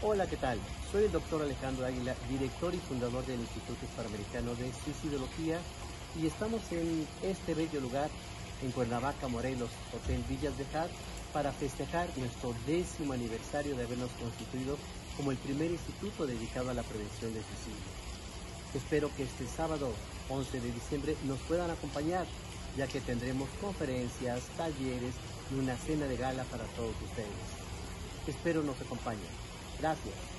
Hola, ¿qué tal? Soy el doctor Alejandro Águila, director y fundador del Instituto Hispanoamericano de Suicidología, y estamos en este bello lugar, en Cuernavaca, Morelos, Hotel Villas de Jard, para festejar nuestro 10º aniversario de habernos constituido como el primer instituto dedicado a la prevención del suicidio. Espero que este sábado 11 de diciembre nos puedan acompañar, ya que tendremos conferencias, talleres y una cena de gala para todos ustedes. Espero nos acompañen. Gracias.